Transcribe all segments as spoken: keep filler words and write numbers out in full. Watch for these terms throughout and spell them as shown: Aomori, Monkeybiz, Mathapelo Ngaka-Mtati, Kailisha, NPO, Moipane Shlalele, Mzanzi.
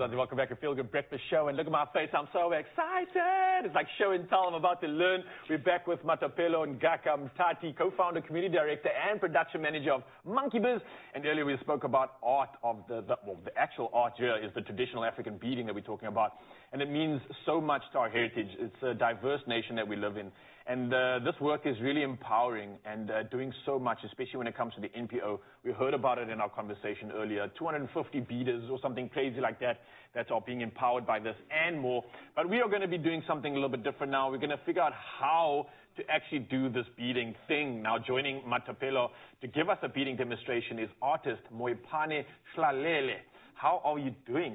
everybody. Welcome back to Feel Good Breakfast Show. And look at my face. I'm so excited. It's like show and tell. I'm about to learn. We're back with Mathapelo Ngaka-Mtati, co-founder, community director, and production manager of Monkeybiz. And earlier we spoke about art of the, the, well, the actual art here is the traditional African beading that we're talking about. And it means so much to our heritage. It's a diverse nation that we live in. And uh, this work is really empowering and uh, doing so much, especially when it comes to the N P O. We heard about it in our conversation earlier. two hundred fifty beaters or something crazy like that that are being empowered by this and more. But we are going to be doing something a little bit different now. We're going to figure out how to actually do this beading thing. Now, joining Mathapelo to give us a beading demonstration is artist Moipane Shlalele. How are you doing?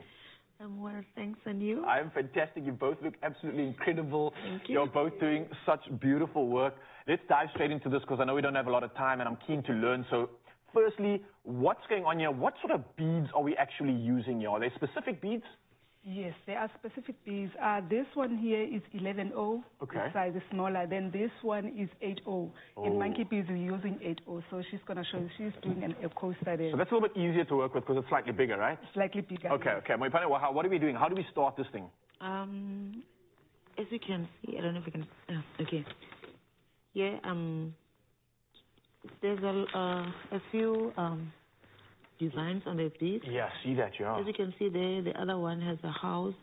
I'm well, thanks, and you? I'm fantastic. You both look absolutely incredible. Thank you. You're both doing such beautiful work. Let's dive straight into this because I know we don't have a lot of time and I'm keen to learn. So firstly, what's going on here? What sort of beads are we actually using here? Are there specific beads? Yes, there are specific beads. Uh, this one here is eleven oh. Okay. The size is smaller. Then this one is eight oh. Oh. In Monkeybiz, we're using eight oh. So she's going to show you. She's doing an, a coaster there. So that's a little bit easier to work with because it's slightly bigger, right? Slightly bigger. Okay, yes. Okay. Moipane, what are we doing? How do we start this thing? Um, as you can see, I don't know if you can... Uh, okay. Yeah, um, there's a, uh, a few... Um, designs on the bead. Yeah, see that, yeah. As you can see there, the other one has a house,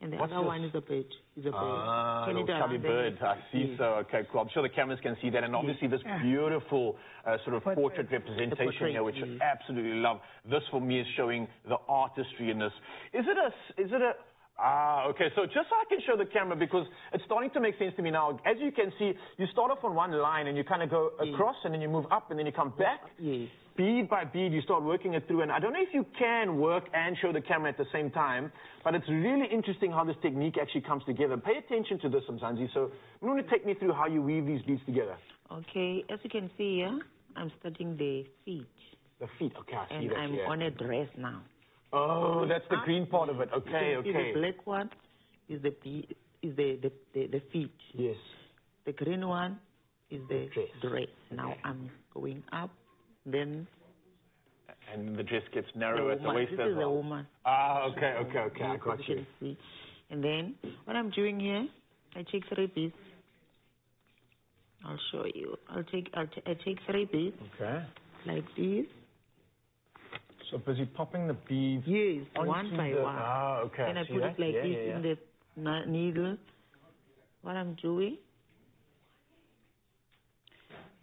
and the What's other this? one is a bird. Is a bird. Ah, a little chubby bird. I see, yes. So, okay, cool. I'm sure the cameras can see that, and obviously yes. this beautiful uh, sort of portrait, portrait representation portrait, here, which yes. I absolutely love. This, for me, is showing the artistry in this. Is it a, is it a, Ah, okay, so just so I can show the camera, because it's starting to make sense to me now. As you can see, you start off on one line, and you kind of go across, yes. and then you move up, and then you come back. Yes. Bead by bead, you start working it through. And I don't know if you can work and show the camera at the same time, but it's really interesting how this technique actually comes together. Pay attention to this, Mzanzi. So you want to take me through how you weave these beads together. Okay, as you can see here, I'm starting the feet. The feet, okay, I see and that. And I'm yeah. on a dress now. Oh, that's the green part of it. Okay, okay. See the black one is the is the, the, the, the feet. Yes. The green one is the dress. dress. Now okay. I'm going up, then... And the dress gets narrower at the waist as well. This is the woman. Ah, okay, okay, okay. I got you. See. And then what I'm doing here, I take three beads. I'll show you. I'll take, I'll t I take three beads. Okay. Like this. So busy popping the beads. Yes, one by the, one. Ah, okay. And I See put that? it like yeah, this yeah, yeah. in the needle. What I'm doing,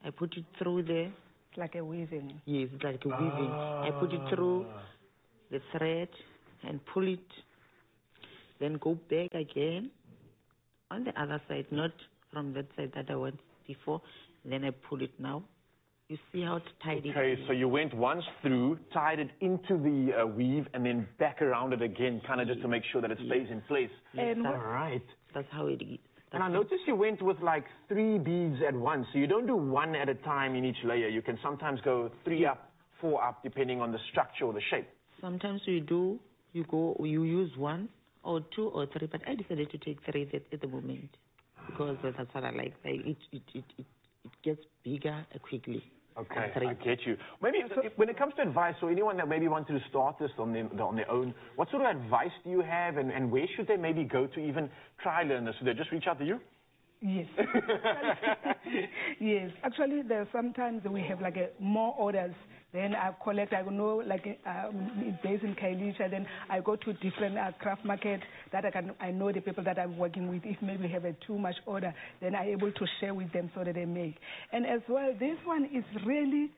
I put it through there. It's like a weaving. Yes, it's like a ah. weaving. I put it through the thread and pull it. Then go back again on the other side, not from that side that I went before. Then I pull it now. You see how it's tied okay, it. Okay, so you went once through, tied it into the uh, weave, and then back around it again, kind of yes. just to make sure that it yes. stays in place. Yes, and all right. That's how it is. That's and I noticed you went with like three beads at once, so you don't do one at a time in each layer. You can sometimes go three yes. up, four up, depending on the structure or the shape. Sometimes you do, you go, you use one or two or three, but I decided to take three at the moment because that's what I like. It, it, it, it, it gets bigger quickly. Okay, I get you. Maybe when it comes to advice, or anyone that maybe wanted to start this on their, on their own, what sort of advice do you have, and, and where should they maybe go to even try learn this? Should they just reach out to you? Yes. Yes. Actually, there sometimes we have like a, more orders. Then I collect, I know, like, um, based in Kailisha, then I go to different uh, craft markets that I can, I know the people that I'm working with. If maybe have a too much order, then I'm able to share with them so that they make. And as well, this one is really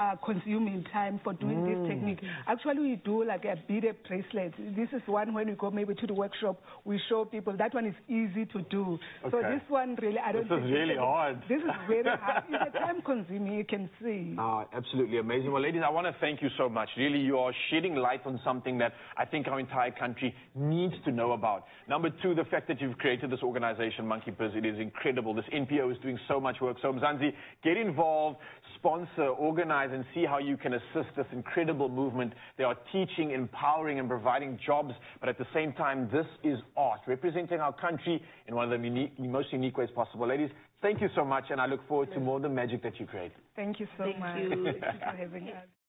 uh, consuming time for doing mm. this technique. Actually, we do like a beaded bracelet. This is one when we go maybe to the workshop, we show people. That one is easy to do. Okay. So this one really, I don't this think... This is really hard. This is really hard. It's a time consuming, you can see. Ah, absolutely amazing. Well, ladies, I want to thank you so much. Really, you are shedding light on something that I think our entire country needs to know about. Number two, the fact that you've created this organization, Monkeybiz, it is incredible. This N P O is doing so much work. So, Mzanzi, get involved, sponsor, organize, and see how you can assist this incredible movement. They are teaching, empowering, and providing jobs, but at the same time, this is art, representing our country in one of the unique, most unique ways possible. Ladies, thank you so much, and I look forward yes. to more of the magic that you create. Thank you so thank much. You. Thank you for having us.